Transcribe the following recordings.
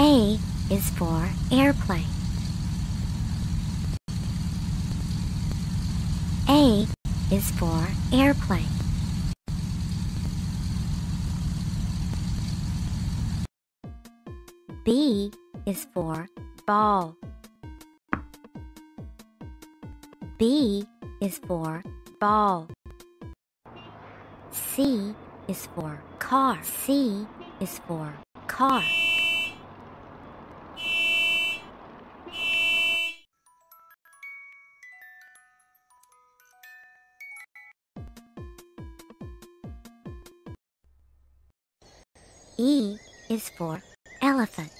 A is for airplane. A is for airplane. B is for ball. B is for ball. C is for car. C is for car. E is for elephant.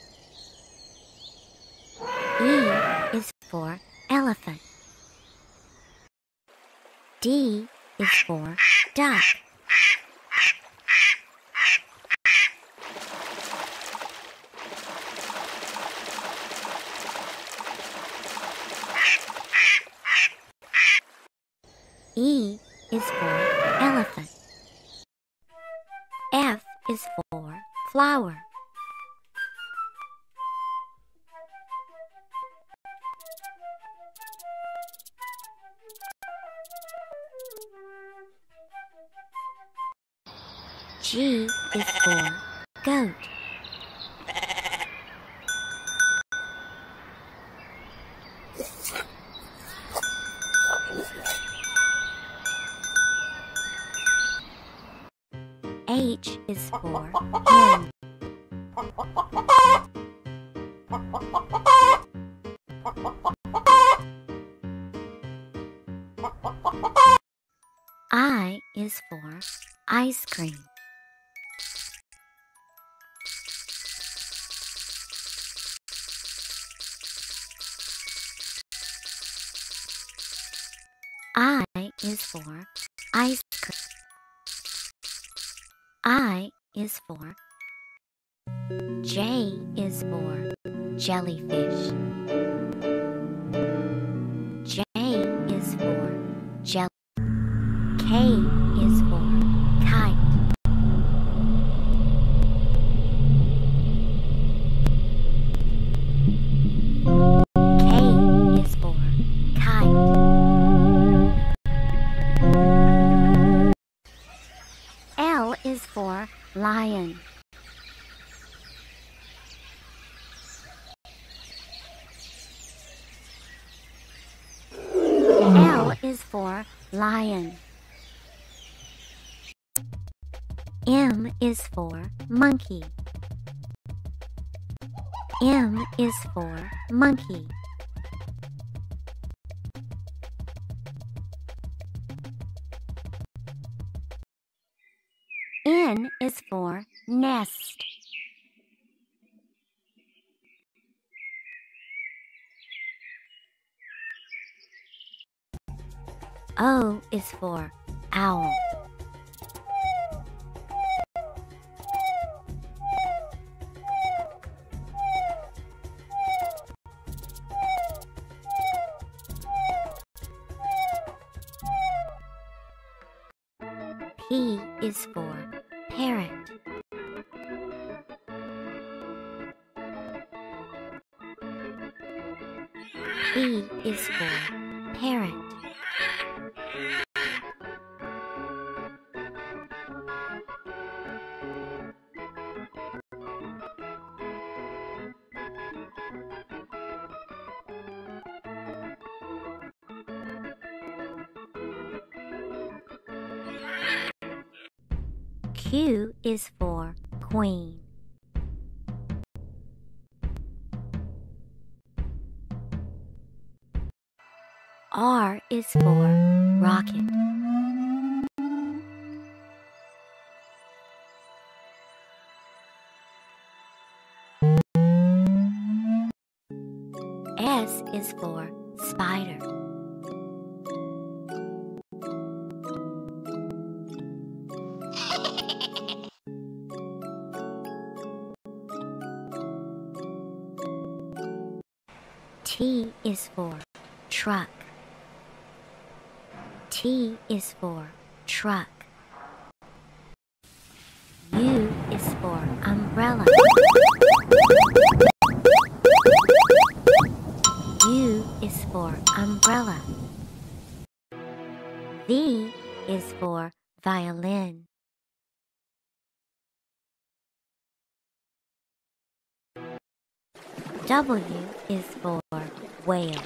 E is for elephant. D is for duck. E is for elephant. F is for flower. G is for goat. H is for hen. I is for ice cream. I is for ice cream. I is for. J is for jellyfish. J is for jelly. K is for kite. K is for kite. L is for lion. L is for lion. M is for monkey. M is for monkey. N is for nest. O is for owl. P is for parrot. P is for parrot. Q is for queen. R is for rocket. S is for spider. T is for truck. T is for truck. U is for umbrella. Violin. W is for whale.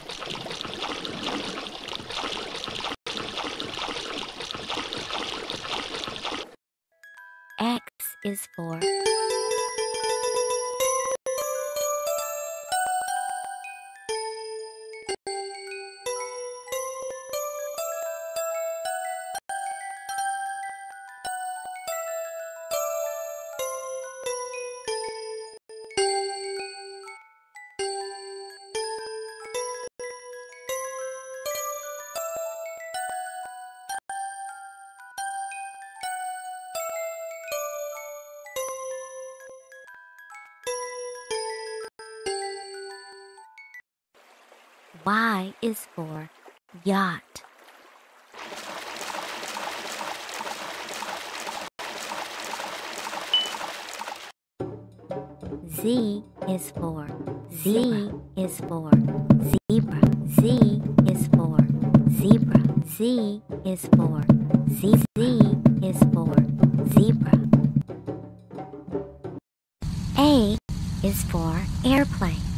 X is for Y is for yacht. Z is for zebra. Z is for zebra. Z is for zebra. Z is for zebra. A is for airplane.